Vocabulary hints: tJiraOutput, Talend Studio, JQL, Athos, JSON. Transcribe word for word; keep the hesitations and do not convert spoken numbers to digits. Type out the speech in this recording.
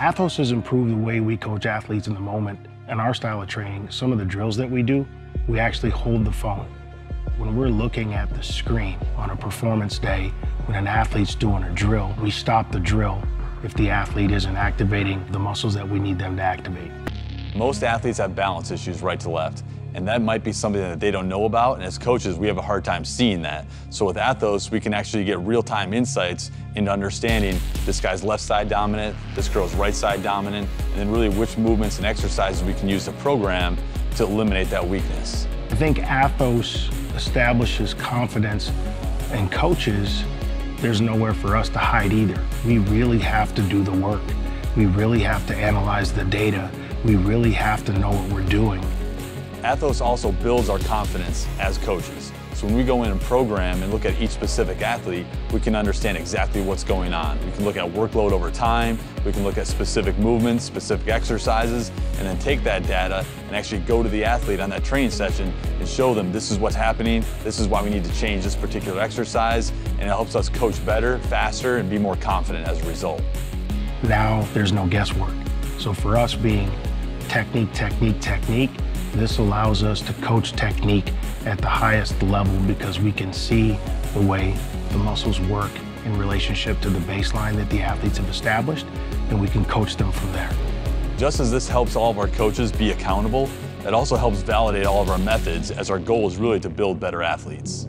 Athos has improved the way we coach athletes in the moment and our style of training. Some of the drills that we do, we actually hold the phone. When we're looking at the screen on a performance day, when an athlete's doing a drill, we stop the drill if the athlete isn't activating the muscles that we need them to activate. Most athletes have balance issues right to left, and that might be something that they don't know about, and as coaches, we have a hard time seeing that. So with Athos, we can actually get real-time insights into understanding this guy's left side dominant, this girl's right side dominant, and then really which movements and exercises we can use to program to eliminate that weakness. I think Athos establishes confidence in coaches. There's nowhere for us to hide either. We really have to do the work. We really have to analyze the data. We really have to know what we're doing. Athos also builds our confidence as coaches. So when we go in and program and look at each specific athlete, we can understand exactly what's going on. We can look at workload over time, we can look at specific movements, specific exercises, and then take that data and actually go to the athlete on that training session and show them this is what's happening, this is why we need to change this particular exercise, and it helps us coach better, faster, and be more confident as a result. Now there's no guesswork. So for us being technique, technique, technique, this allows us to coach technique at the highest level because we can see the way the muscles work in relationship to the baseline that the athletes have established, and we can coach them from there. Just as this helps all of our coaches be accountable, it also helps validate all of our methods, as our goal is really to build better athletes.